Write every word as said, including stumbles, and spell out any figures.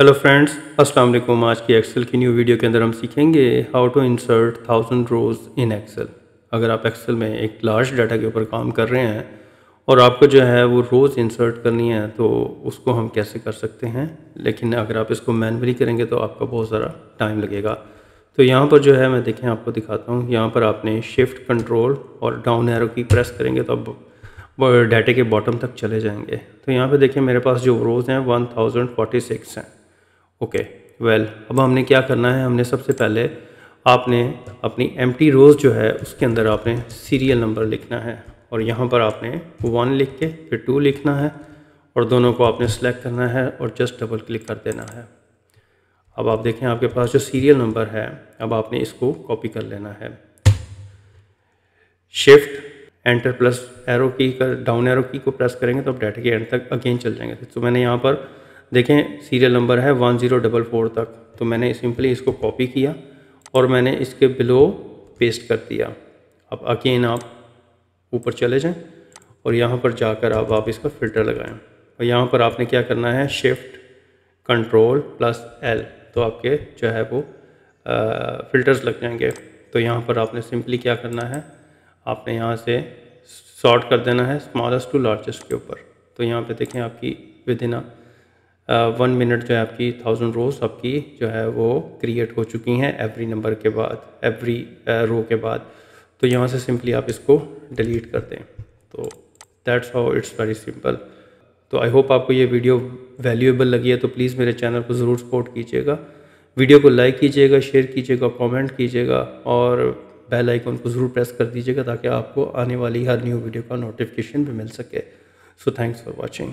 Hello friends, अस्सलाम वालेकुम। आज की एक्सेल की न्यू वीडियो के अंदर हम सीखेंगे how to insert thousand rows in Excel. अगर आप एक्सेल में एक लार्ज डाटा के ऊपर काम कर रहे हैं और आपको जो है वो रोज़ इंसर्ट करनी है तो उसको हम कैसे कर सकते हैं, लेकिन अगर आप इसको मैनुअली करेंगे तो आपका बहुत सारा टाइम लगेगा। तो यहाँ पर जो है मैं देखें आपको दिखाता हूँ। यहाँ पर आपने शिफ्ट कंट्रोल और डाउन एरो की प्रेस करेंगे तो आप डाटा के बॉटम तक चले जाएंगे। तो यहाँ पर देखें मेरे पास जो रोज़ हैं वन थाउजेंड फोर्टी सिक्स हैं। ओके वेल, अब हमने क्या करना है, हमने सबसे पहले आपने अपनी एम्प्टी रोज़ जो है उसके अंदर आपने सीरियल नंबर लिखना है और यहाँ पर आपने वन लिख के फिर टू लिखना है और दोनों को आपने सेलेक्ट करना है और जस्ट डबल क्लिक कर देना है। अब आप देखें आपके पास जो सीरियल नंबर है, अब आपने इसको कॉपी कर लेना है। शिफ्ट एंटर प्लस एरो की कर डाउन एरो की को प्रेस करेंगे तो आप डाटा के एंड तक अगेन चल जाएंगे। तो मैंने यहाँ पर देखें सीरियल नंबर है वन ज़ीरो डबल फोर तक, तो मैंने सिंपली इसको कॉपी किया और मैंने इसके बिलो पेस्ट कर दिया। अब अगेन आप ऊपर चले जाएं और यहाँ पर जाकर आप आप इसका फ़िल्टर लगाएं और यहाँ पर आपने क्या करना है, शिफ्ट कंट्रोल प्लस एल, तो आपके जो है वो फ़िल्टर्स लग जाएंगे। तो यहाँ पर आपने सिंपली क्या करना है, आपने यहाँ से सॉर्ट कर देना है स्मॉलेस्ट टू लार्जेस्ट के ऊपर। तो यहाँ पे देखें आपकी विद इन वन मिनट जो है आपकी थाउजेंड रोज़ आपकी जो है वो क्रिएट हो चुकी हैं एवरी नंबर के बाद, एवरी रो के बाद। तो यहाँ से सिंपली आप इसको डिलीट कर दें। तो that's how it's very simple. तो आई होप आपको ये वीडियो वैल्यूएबल लगी है, तो प्लीज़ मेरे चैनल को ज़रूर सपोर्ट कीजिएगा, वीडियो को लाइक कीजिएगा, शेयर कीजिएगा, कमेंट कीजिएगा और बेल आइकन को ज़रूर प्रेस कर दीजिएगा ताकि आपको आने वाली हर न्यू वीडियो का नोटिफिकेशन भी मिल सके। So thanks for watching.